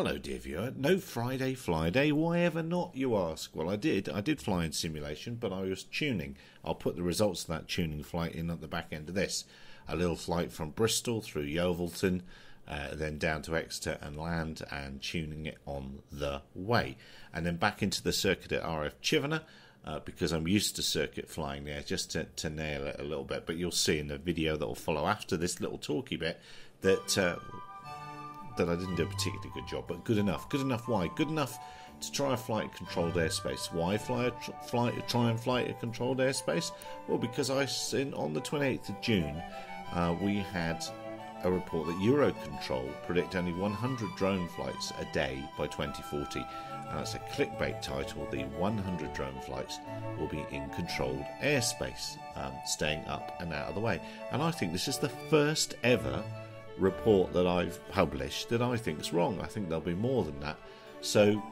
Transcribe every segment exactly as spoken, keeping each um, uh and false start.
Hello, dear viewer. No Friday fly day. Why ever not, you ask? Well, I did. I did fly in simulation, but I was tuning. I'll put the results of that tuning flight in at the back end of this. A little flight from Bristol through Yeovilton, uh, then down to Exeter and land, and tuning it on the way. And then back into the circuit at R F Chivenor, uh, because I'm used to circuit flying there, just to, to nail it a little bit. But you'll see in the video that will follow after this little talky bit that... Uh, that I didn't do a particularly good job, but good enough. Good enough why? Good enough to try a flight controlled airspace. Why fly a tr fly, try and fly a controlled airspace? Well, because I in, on the twenty-eighth of June, uh, we had a report that Eurocontrol predict only one hundred drone flights a day by twenty forty. And that's a clickbait title. The one hundred drone flights will be in controlled airspace, um, staying up and out of the way. And I think this is the first ever report that I've published that I think is wrong. I think there'll be more than that. So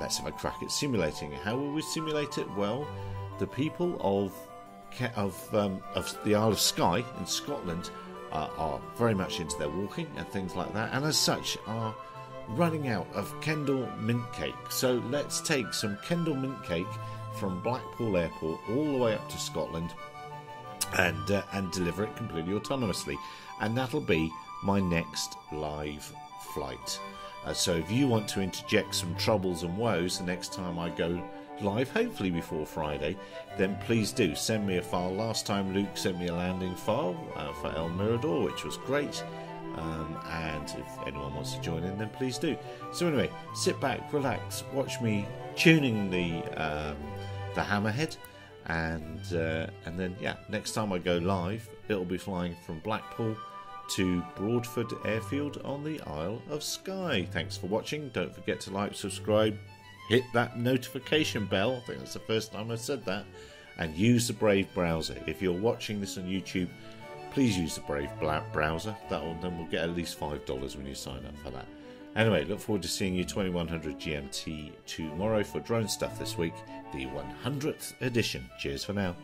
let's have a crack at simulating it. How will we simulate it? Well, the people of of um, of the Isle of Skye in Scotland uh, are very much into their walking and things like that, and as such are running out of Kendal mint cake. So let's take some Kendal mint cake from Blackpool Airport all the way up to Scotland and uh, and deliver it completely autonomously, and that'll be my next live flight. Uh, so if you want to interject some troubles and woes the next time I go live, hopefully before Friday, then please do send me a file. Last time Luke sent me a landing file uh, for El Mirador, which was great, um, and if anyone wants to join in, then please do. So anyway, sit back, relax, watch me tuning the um, the Hammerhead, and uh, and then yeah, next time I go live it'll be flying from Blackpool to Broadford Airfield on the Isle of Skye. Thanks for watching. Don't forget to like, subscribe, hit that notification bell. I think that's the first time I've said that. And use the Brave browser. If you're watching this on YouTube, please use the Brave browser. That'll, then we'll get at least five dollars when you sign up for that. Anyway, look forward to seeing you twenty-one hundred G M T tomorrow for Drone Stuff This Week, the one hundredth edition. Cheers for now.